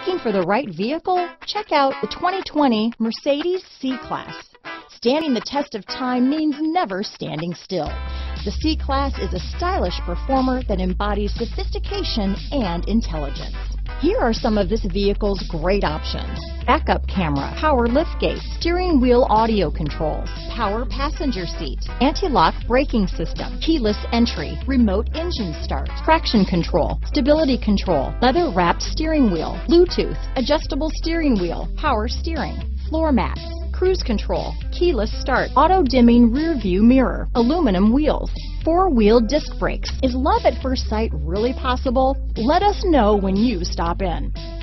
Looking for the right vehicle? Check out the 2020 Mercedes C-Class. Standing the test of time means never standing still. The C-Class is a stylish performer that embodies sophistication and intelligence. Here are some of this vehicle's great options: backup camera, power liftgate, steering wheel audio controls, power passenger seat, anti-lock braking system, keyless entry, remote engine start, traction control, stability control, leather-wrapped steering wheel, Bluetooth, adjustable steering wheel, power steering, floor mats, cruise control, keyless start, auto-dimming rear-view mirror, aluminum wheels, four-wheel disc brakes. Is love at first sight really possible? Let us know when you stop in.